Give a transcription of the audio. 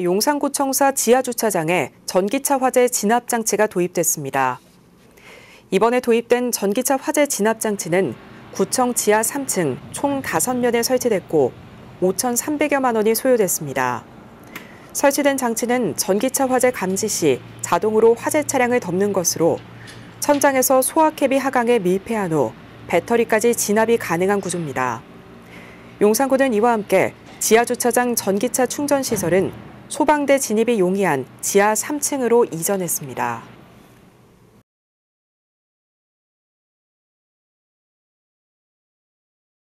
용산구청사 지하주차장에 전기차 화재 진압장치가 도입됐습니다. 이번에 도입된 전기차 화재 진압장치는 구청 지하 3층 총 5면에 설치됐고 5,300여만 원이 소요됐습니다. 설치된 장치는 전기차 화재 감지 시 자동으로 화재 차량을 덮는 것으로 천장에서 소화캡이 하강에 밀폐한 후 배터리까지 진압이 가능한 구조입니다. 용산구는 이와 함께 지하주차장 전기차 충전시설은 소방대 진입이 용이한 지하 3층으로 이전했습니다.